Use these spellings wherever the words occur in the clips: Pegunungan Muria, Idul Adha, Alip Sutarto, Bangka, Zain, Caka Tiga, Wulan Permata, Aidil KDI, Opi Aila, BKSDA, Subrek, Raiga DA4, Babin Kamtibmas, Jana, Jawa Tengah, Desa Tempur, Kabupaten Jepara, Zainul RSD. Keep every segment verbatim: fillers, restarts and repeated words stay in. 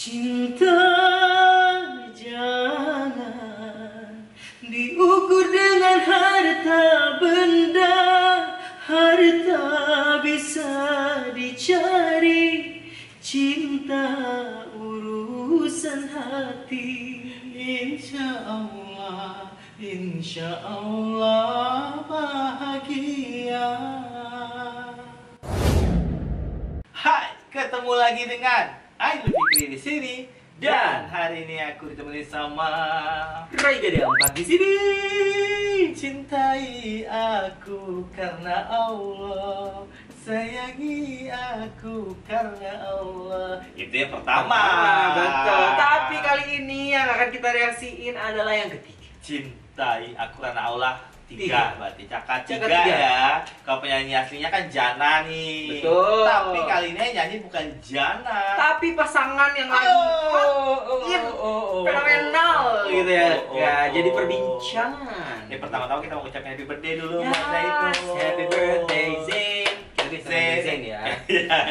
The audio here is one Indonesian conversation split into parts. Cinta jangan diukur dengan harta benda. Harta bisa dicari, cinta urusan hati. Insya Allah, insya Allah bahagia. Hai, ketemu lagi dengan Aidil K D I di sini. Dan hari ini aku ditemani sama Raiga D A empat di sini. Cintai aku karena Allah, sayangi aku karena Allah. Itu yang pertama. Betul. Tapi kali ini yang akan kita reaksiin adalah yang ketiga. Cintai aku karena Allah tiga, berarti Caka Tiga, Caka Tiga ya. Kalau penyanyi aslinya kan Jana nih. Betul. Tapi kali ini nyanyi bukan Jana, tapi pasangan yang lagi fenomenal gitu ya. Ya, jadi perbincangan. Ya pertama-tama kita mau ucapin happy birthday dulu buat Zain. Happy birthday Zain. Zain ya.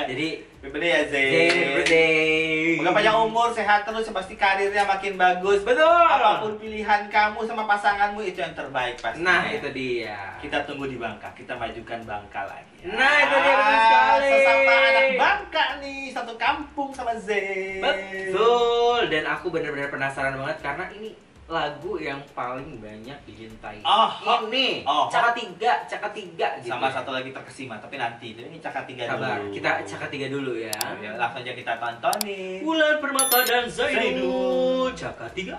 Jadi happy birthday ya Zain. Happy birthday. Semoga panjang umur, sehat terus, pasti karirnya makin bagus. Betul. Apapun pilihan kamu sama pasanganmu itu yang terbaik pasti. Nah itu dia. Kita tunggu di Bangka, kita majukan Bangka lagi. Ya. Nah itu dia betul sekali. Sesama anak Bangka nih, satu kampung sama Zain. Betul. Dan aku benar-benar penasaran banget karena ini lagu yang paling banyak dicintai. Oh, ini oh, Caka Tiga, Caka Tiga gitu. Sama satu lagi terkesima, tapi nanti. Jadi ini Caka Tiga Sabar. dulu. Kita Caka Tiga dulu ya. ya Langsung aja kita tonton nih. Wulan Permata dan Zainul, Caka Tiga.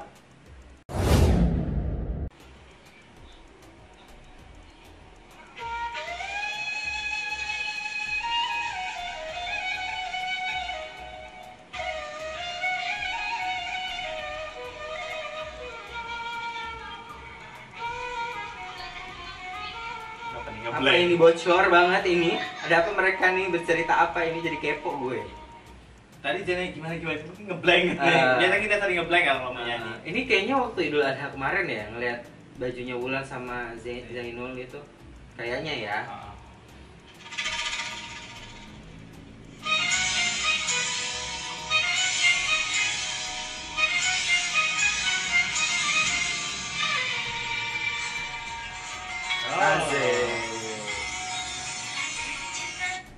Apa ini bocor banget ini? Ada apa mereka nih, bercerita apa ini, jadi kepo gue. Tadi Jana gimana gimana itu ngeblank. Uh, Biasanya kita sering ngeblank kalau mau nyanyi. Uh, ini kayaknya waktu Idul Adha kemarin ya, ngeliat bajunya Wulan sama Zain, Zainul gitu. Kayaknya ya. Uh.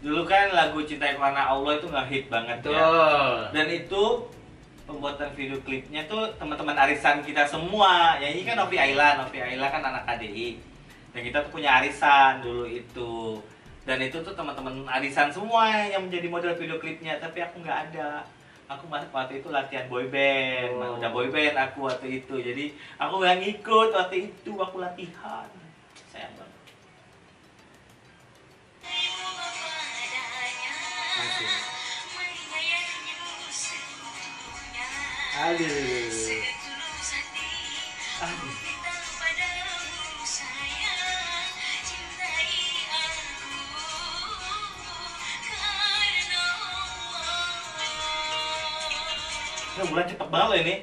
Dulu kan lagu Cintai Karena Allah itu nge-hit banget. Betul. Ya. Dan itu pembuatan video klipnya tuh teman-teman arisan kita semua. Ya ini kan Opi Aila, Opi Aila kan anak K D I. Dan kita tuh punya arisan dulu itu. Dan itu tuh teman-teman arisan semua yang menjadi model video klipnya, tapi aku nggak ada. Aku waktu itu latihan boyband, oh. udah boyband aku waktu itu. Jadi aku nggak ngikut waktu itu, aku latihan. Sayang banget. Aduh. Aduh. Ini bulan cepet banget loh ini.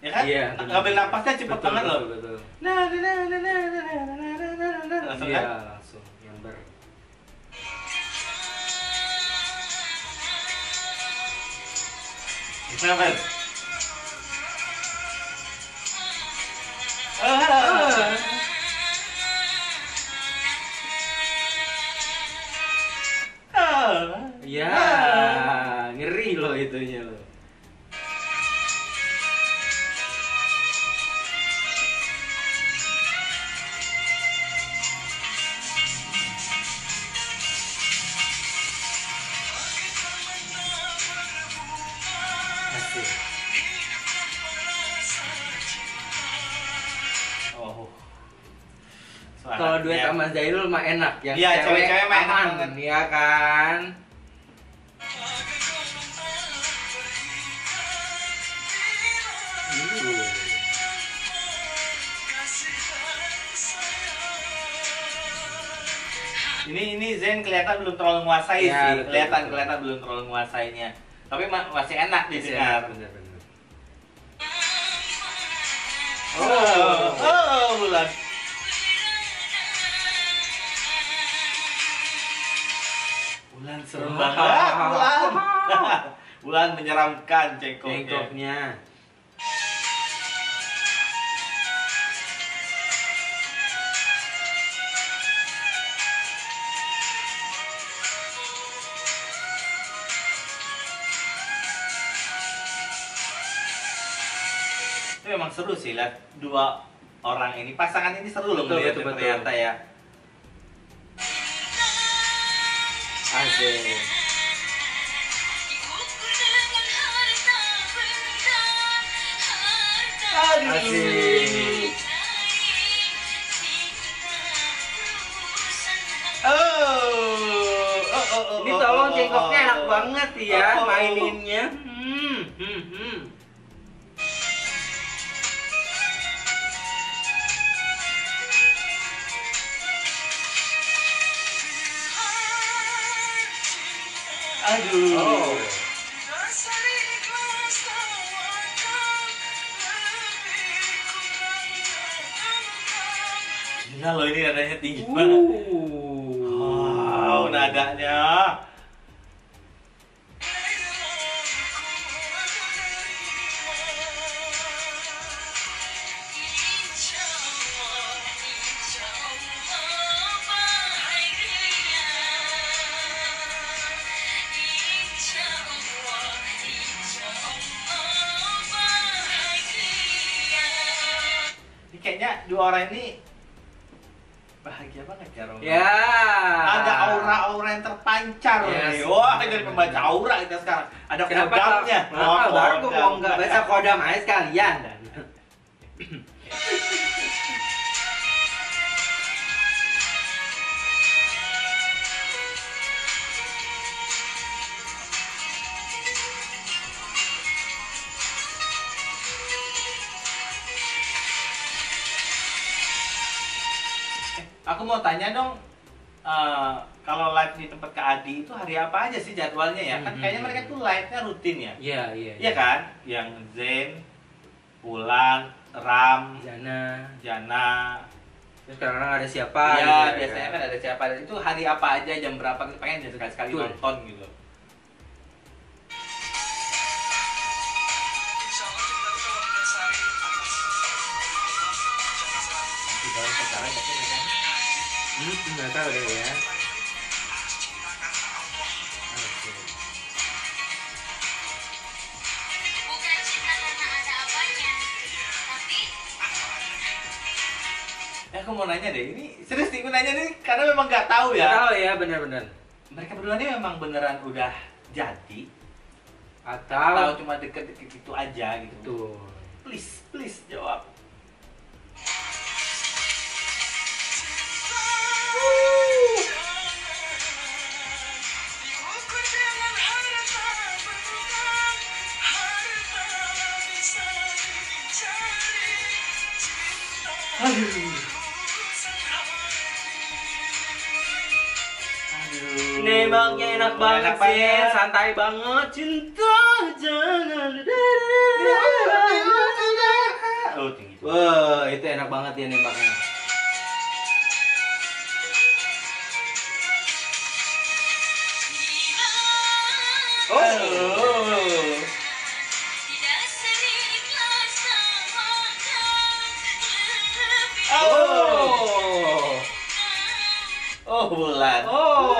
Ya kan? Iya, ngambil napasnya cepet betul, banget loh. Betul, betul. Nah, nah, nah, nah, nah, nah, nah, nah, nah. Langsung ya, kan? Langsung nyamber. Kenapa? Ya, ngeri loh itunya loh. Asik. Kalau duet sama Zainul mah enak, yang ya, cewek, cewek mah enak banget, ya kan? Uh. Ini ini Zain kelihatan belum terlalu menguasai ya, sih, kelihatan kelihatan belum terlalu menguasainya, tapi masih enak didengar. Oh, oh, oh, bulan. Serem banget. Wulan menyeramkan cengkoknya. Cengkoknya. Itu memang seru sih, lihat dua orang ini, pasangan ini seru loh melihatnya ternyata ya. Asik. Asik. Oh, oh, oh, oh, ini tolong cengkoknya enak banget ya maininnya. Hmm, hmm, hmm. Aduh. Oh. Gila loh, ini nadanya tinggi uh. banget. Wow, nadanya. Kayaknya dua orang ini bahagia banget ya, Romo. Ya. Ada aura-aura yang terpancar. Yes. Wah, dari pembaca aura kita sekarang. Ada kodamnya. Kenapa baru gue mau nggak baca kodam aja sekalian. Aku mau tanya dong, uh, kalau live di tempat Kak Adi itu hari apa aja sih jadwalnya ya? Kan kayaknya mereka tuh live-nya rutin ya? Iya, iya. Iya kan? Yang Zain, Wulan, Ram, Jana, Jana. Terus kadang-kadang ada siapa? Iya, gitu, biasanya kan ada siapa. Dan itu hari apa aja, jam berapa, kita pengen sekali-sekali nonton gitu. Hmm, nggak tahu deh ya. Okay. Bukan cinta karena ada apanya, tapi ya, aku mau nanya deh, ini serius nih, aku nanya nih karena memang nggak tahu ya. Nggak tahu ya, benar-benar. Mereka berdua ini memang beneran udah jadi atau, atau cuma deket-deket gitu aja gitu. Tuh. Please, please jawab. Aduh. Aduh. Nembaknya enak banget, banget. Santai banget. Cinta jangan. Oh, tinggi. Wah, itu enak banget ya nembaknya. Oh. Wulan. Oh,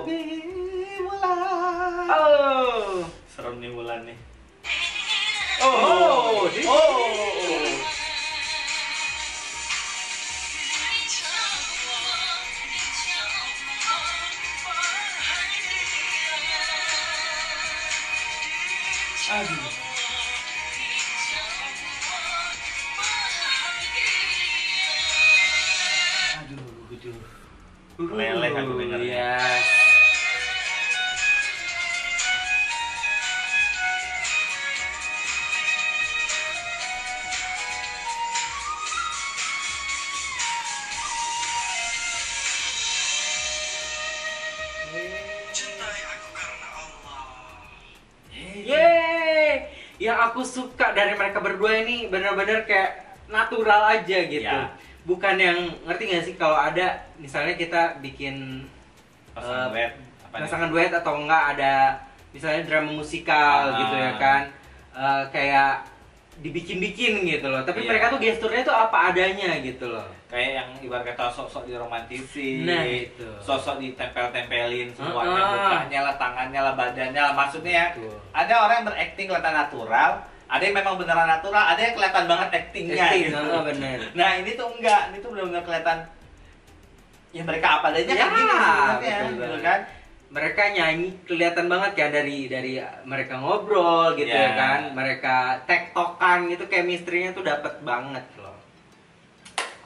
Wulan. Oh, serem nih Wulan nih. Oh, oh, oh. Aduh. Meleleh aku dengarnya. Iya. Cintai aku karena Allah. Yeay. Yang aku suka dari mereka berdua ini benar-benar kayak natural aja gitu. Ya. Bukan yang ngerti nggak sih kalau ada misalnya kita bikin pasangan uh, duet, pasangan duet atau enggak ada misalnya drama musikal ah. gitu ya kan, uh, kayak dibikin-bikin gitu loh, tapi iya. mereka tuh gesturnya tuh apa adanya gitu loh, kayak yang ibarat kata sosok diromantisi, nah, gitu. Sosok ditempel-tempelin semuanya, uh-uh. mukanya lah, tangannya lah, badannya lah, maksudnya ya ada orang yang berakting kelihatan natural, ada yang memang beneran natural, ada yang kelihatan banget actingnya acting, gitu. Oh, bener. Nah ini tuh enggak, ini tuh bener-bener kelihatan ya mereka apa adanya ya, kan gitu sebenarnya, gitu kan. Mereka nyanyi kelihatan banget ya dari dari mereka ngobrol gitu yeah. ya kan, mereka tektokan gitu, chemistry-nya tuh dapet banget loh.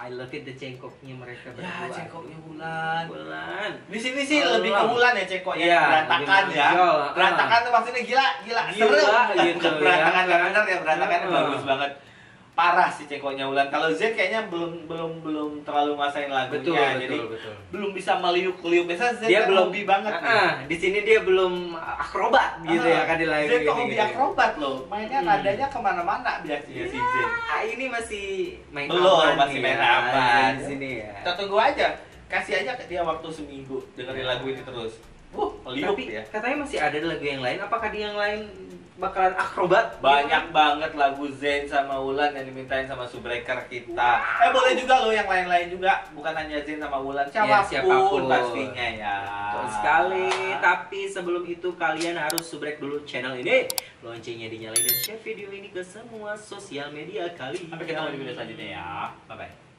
I love it the cengkoknya mereka berdua. Ya cengkoknya Wulan. Wulan. Di sini sih oh, lebih ke Wulan ya cengkoknya, yeah, berantakan ya. Berantakan tuh maksudnya gila, gila, gila seru. Gitu, berantakan ya. Bener ya, berantakan uh. bagus banget. Parah sih cengkoknya Wulan. Kalau Zain kayaknya belum belum belum terlalu masain lagunya. Betul, jadi betul, betul. Belum bisa meliuk-liuk. Biasanya Zain dia belum hobi banget. Uh, uh, di sini dia belum akrobat gitu uh, ya kan di lagu ini. Zain kok hobi akrobat loh. Mainnya hmm. nadanya kemana-mana biasanya si Zain. Ah ini masih main belum, aman masih main ya, aman di sini ya. Kita tunggu aja. Kasih aja dia waktu seminggu dengerin lagu ini terus. Wuh, meliuk tapi, ya. Katanya masih ada lagu yang lain. Apakah di yang lain bakalan akrobat? Banyak banget lagu Zain sama Wulan yang dimintain sama Subreker kita. Wow. Eh boleh juga loh yang lain-lain juga, bukan hanya Zain sama Wulan, siapa ya, siapapun pastinya ya. Betul sekali. Tapi sebelum itu kalian harus subrek dulu channel ini, loncengnya dinyalain dan share video ini ke semua sosial media kalian. Sampai ketemu di video selanjutnya ya. Bye bye.